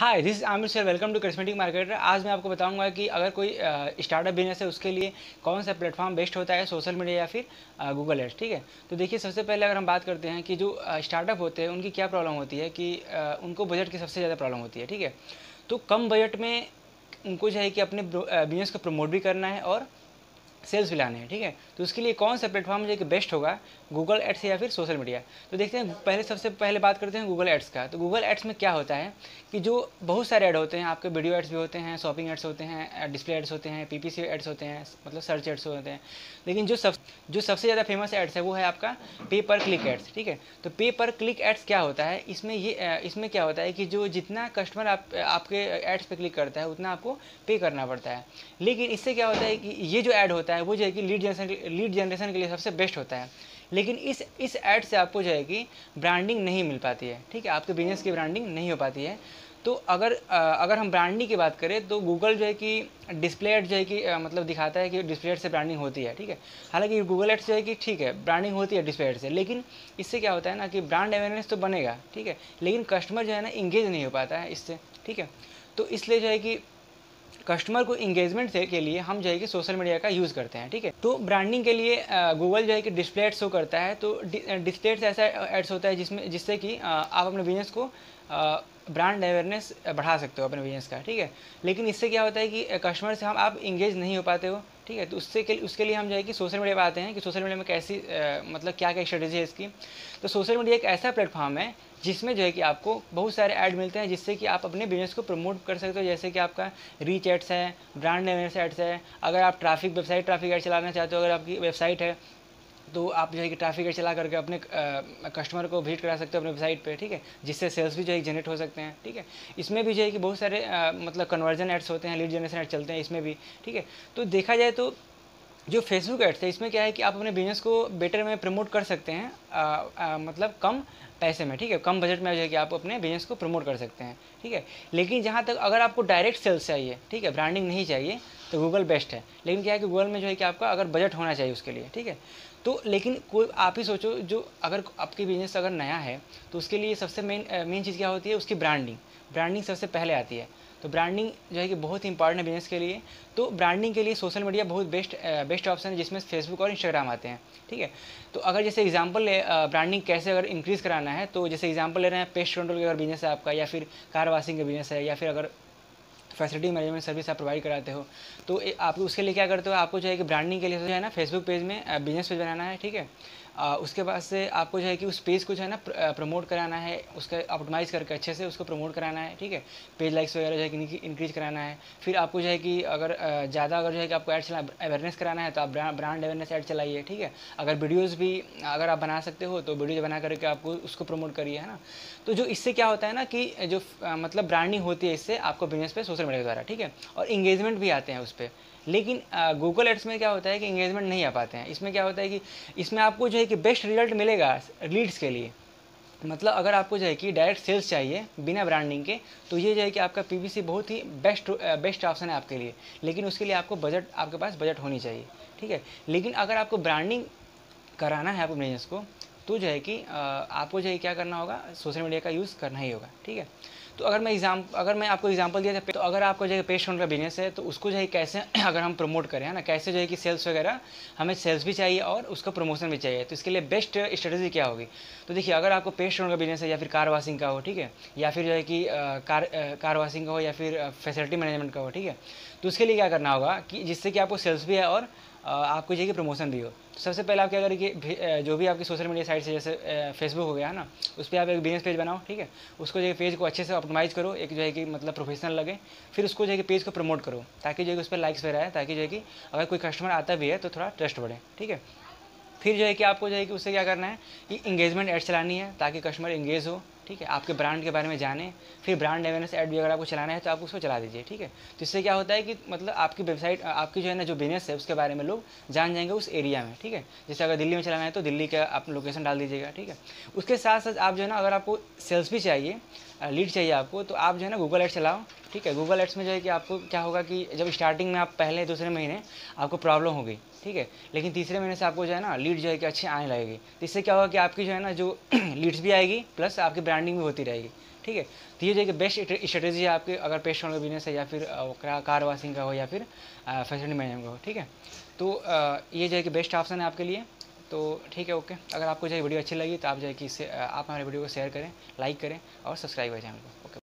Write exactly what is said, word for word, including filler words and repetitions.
Hi this is Aamir Sohail, welcome to charismatic marketer. आज मैं आपको बताऊंगा कि अगर कोई स्टार्टअप बिजनेस है उसके लिए कौन सा प्लेटफॉर्म बेस्ट होता है, सोशल मीडिया या फिर गूगल एड्स। ठीक है, तो देखिए सबसे पहले अगर हम बात करते हैं कि जो स्टार्टअप होते हैं उनकी क्या प्रॉब्लम होती है कि आ, उनको बजट की सबसे ज़्यादा प्रॉब्लम होती है। ठीक है, तो कम बजट में उनको चाहिए कि अपने बिजनेस को प्रमोट भी करना है और सेल्स भी लाने हैं। ठीक है, तो उसके लिए कौन सा प्लेटफॉर्म जो कि बेस्ट होगा, गूगल एड्स या फिर सोशल मीडिया। तो देखते हैं, पहले सबसे पहले बात करते हैं गूगल एड्स का। तो गूगल एड्स में क्या होता है कि जो बहुत सारे ऐड होते हैं, आपके वीडियो एड्स भी होते हैं, शॉपिंग एड्स होते हैं, डिस्प्ले एड्स होते हैं, पीपीसी एड्स होते हैं, मतलब सर्च एड्स होते हैं। लेकिन जो सब जो सबसे ज़्यादा फेमस एड्स है वो है आपका पे पर क्लिक एड्स। ठीक है, तो पे पर क्लिक एड्स क्या होता है, इसमें ये इसमें क्या होता है कि जो जितना कस्टमर आप आपके एड्स पर क्लिक करता है उतना आपको पे करना पड़ता है। लेकिन इससे क्या होता है कि ये जो ऐड है वो जो है कि लीड जनरेशन लीड जनरेशन के लिए सबसे बेस्ट होता है। लेकिन इस इस ऐड से आपको जो है कि ब्रांडिंग नहीं मिल पाती है। ठीक है, आपके बिजनेस की ब्रांडिंग नहीं हो पाती है। तो अगर अगर हम ब्रांडिंग की बात करें तो गूगल जो है कि डिस्प्ले एड जो है कि मतलब दिखाता है कि डिस्प्ले एड से ब्रांडिंग होती है। ठीक है, हालांकि गूगल एड्स जो है कि ठीक है ब्रांडिंग होती है डिस्प्ले एड से, लेकिन इससे क्या होता है ना कि ब्रांड अवेयरनेस तो बनेगा। ठीक है, लेकिन कस्टमर जो है ना इंगेज नहीं हो पाता है इससे। ठीक है, तो इसलिए जो है कि कस्टमर को इंगेजमेंट के लिए हम जो है कि सोशल मीडिया का यूज़ करते हैं। ठीक है, तो ब्रांडिंग के लिए गूगल जो है कि डिस्प्ले एड्स शो करता है। तो डिस्प्ले एड्स ऐसा एड्स होता है जिसमें जिससे कि आप अपने बिजनेस को ब्रांड अवेयरनेस बढ़ा सकते हो अपने बिजनेस का। ठीक है, लेकिन इससे क्या होता है कि कस्टमर से हम आप इंगेज नहीं हो पाते हो। ठीक है, तो उससे के, उसके लिए हम जो है कि सोशल मीडिया पर आते हैं कि सोशल मीडिया में कैसी आ, मतलब क्या क्या स्ट्रेटेजी है इसकी। तो सोशल मीडिया एक ऐसा प्लेटफॉर्म है जिसमें जो है कि आपको बहुत सारे ऐड मिलते हैं जिससे कि आप अपने बिजनेस को प्रमोट कर सकते हो। जैसे कि आपका रीच एड्स है, ब्रांड अवेयरनेस एड्स है, अगर आप ट्रैफिक वेबसाइट ट्रैफिक एड चलाना चाहते हो, अगर आपकी वेबसाइट है तो आप जो है कि ट्रैफिक एड चला करके अपने कस्टमर को विजिट करा सकते हो अपने वेबसाइट पे। ठीक है, जिससे सेल्स भी जो है जनरेट हो सकते हैं। ठीक है, इसमें भी जो है कि बहुत सारे आ, मतलब कन्वर्जन एड्स होते हैं, लीड जनरेशन एड्स चलते हैं इसमें भी। ठीक है, तो देखा जाए तो जो फेसबुक एड्स है इसमें क्या है कि आप अपने बिजनेस को बेटर में प्रमोट कर सकते हैं, आ, आ, मतलब कम पैसे में। ठीक है, कम बजट में जो है कि आप अपने बिजनेस को प्रमोट कर सकते हैं। ठीक है, लेकिन जहाँ तक अगर आपको डायरेक्ट सेल्स चाहिए, ठीक है ब्रांडिंग नहीं चाहिए, तो गूगल बेस्ट है। लेकिन क्या है कि गूगल में जो है कि आपका अगर बजट होना चाहिए उसके लिए। ठीक है, तो लेकिन कोई आप ही सोचो, जो अगर आपके बिजनेस अगर नया है तो उसके लिए सबसे मेन मेन चीज़ क्या होती है, उसकी ब्रांडिंग ब्रांडिंग सबसे पहले आती है। तो ब्रांडिंग जो है कि बहुत ही इंपॉर्टेंट है बिजनेस के लिए। तो ब्रांडिंग के लिए सोशल मीडिया बहुत बेस्ट बेस्ट ऑप्शन है, जिसमें फेसबुक और इंस्टाग्राम आते हैं। ठीक है, तो अगर जैसे एग्जांपल ब्रांडिंग कैसे अगर इंक्रीज़ कराना है, तो जैसे एग्जांपल ले रहे हैं पेस्ट कंट्रोल का अगर बिजनेस है आपका, या फिर कार वाशिंग का बिजनेस है, या फिर अगर फैसिलिटी मैनेजमेंट सर्विस आप प्रोवाइड कराते हो, तो आप उसके लिए क्या करते हो, आपको जो है कि ब्रांडिंग के लिए जो है ना फेसबुक पेज में बिजनेस पेज बनाना है। ठीक है, आ, उसके बाद से आपको जो है कि उस पेज को जो है ना प्रमोट कराना है, उसका ऑप्टिमाइज़ करके अच्छे से उसको प्रमोट कराना है। ठीक है, पेज लाइक्स वगैरह जो है कि इंक्रीज कराना है। फिर आपको जो है कि अगर ज़्यादा अगर जो है कि आपको एड चला अवेयरनेस कराना है तो आप ब्रांड अवेयरनेस एड चलाइए। ठीक है, अगर वीडियोज़ भी अगर आप बना सकते हो तो वीडियो बना करके आपको उसको प्रमोट करिए, है ना। तो जो इससे क्या होता है ना कि जो मतलब ब्रांडिंग होती है इससे आपको बिजनेस पे सोशल मीडिया के द्वारा। ठीक है, और इंगेजमेंट भी आते हैं उस पर। लेकिन गूगल एड्स में क्या होता है कि इंगेजमेंट नहीं आ पाते हैं। इसमें क्या होता है कि इसमें आपको जो है कि बेस्ट रिजल्ट मिलेगा लीड्स के लिए। मतलब अगर आपको जो है कि डायरेक्ट सेल्स चाहिए बिना ब्रांडिंग के, तो ये जो है कि आपका पीपीसी बहुत ही बेस्ट बेस्ट ऑप्शन है आपके लिए। लेकिन उसके लिए आपको बजट आपके पास बजट होनी चाहिए। ठीक है, लेकिन अगर आपको ब्रांडिंग कराना है आपके बिजनेस को, तो जो है कि आपको जो है क्या करना होगा, सोशल मीडिया का यूज़ करना ही होगा। ठीक है, तो अगर मैं एग्जाम अगर मैं आपको एग्जांपल दिया था, तो अगर आपको जो है पेस्ट कंट्रोल का बिजनेस है तो उसको जो है कैसे अगर हम प्रमोट करें, है ना, कैसे जो है कि सेल्स वगैरह, हमें सेल्स भी चाहिए और उसका प्रमोशन भी चाहिए। तो इसके लिए बेस्ट स्ट्रेटेजी क्या होगी, तो देखिए अगर आपको पेस्ट कंट्रोल का बिजनेस है या फिर कार वाशिंग का हो, ठीक है, या फिर जो है कि कार कार वाशिंग का हो या फिर फैसिलिटी मैनेजमेंट का हो, ठीक है, तो उसके लिए क्या करना होगा कि जिससे कि आपको सेल्स भी है और आपको जो है कि प्रमोशन भी हो। तो सबसे पहले आप क्या करें कि जो भी आपकी सोशल मीडिया साइट्स है जैसे फेसबुक हो गया, है ना, उस पर आप एक बिजनेस पेज बनाओ। ठीक है, उसको जो है पेज को अच्छे से ऑप्टिमाइज़ करो, एक जो है कि मतलब प्रोफेशनल लगे। फिर उसको जो है कि पेज को प्रमोट करो ताकि जो है कि उस पर लाइक्स वगैरह है, ताकि जो है कि अगर कोई कस्टमर आता भी है तो थोड़ा ट्रस्ट बढ़े। ठीक है, फिर जो है कि आपको जो है कि उससे क्या करना है कि इंगेजमेंट एड चलानी है ताकि कस्टमर इंगेज हो। ठीक है, आपके ब्रांड के बारे में जाने। फिर ब्रांड अवेयरनेस एड भी अगर आपको चलाना है तो आप उसको चला दीजिए। ठीक है, तो इससे क्या होता है कि मतलब आपकी वेबसाइट आपकी जो है ना जो बिजनेस है उसके बारे में लोग जान जाएंगे उस एरिया में। ठीक है, जैसे अगर दिल्ली में चलाना है तो दिल्ली का आप लोकेशन डाल दीजिएगा। ठीक है, उसके साथ साथ आप जो है ना अगर आपको सेल्स भी चाहिए, लीड चाहिए आपको, तो आप जो है ना गूगल एड्स चलाओ। ठीक है, गूगल एड्स में जो है कि आपको क्या होगा कि जब स्टार्टिंग में आप पहले दूसरे महीने आपको प्रॉब्लम होगी, ठीक है, लेकिन तीसरे महीने से आपको जो है ना लीड जो है कि अच्छी आने लगेगी। तो इससे क्या होगा कि आपकी जो है ना जो लीड्स भी आएगी प्लस आपकी ब्रांडिंग भी होती रहेगी। ठीक है। तो ये जो एक बेस्ट स्ट्रेटेजी है आपके, अगर पेस्ट ऑनलाइन बिजनेस है या फिर कार वाशिंग का हो या फिर फैसिलिटी मैनेजमेंट का हो, ठीक है। तो ये जो है कि बेस्ट ऑप्शन है आपके लिए। तो ठीक है, ओके। अगर आपको जो है वीडियो अच्छी लगी तो आप जो है कि आप हमारे वीडियो को शेयर करें, लाइक करें और सब्सक्राइब करें चैनल को। ओके।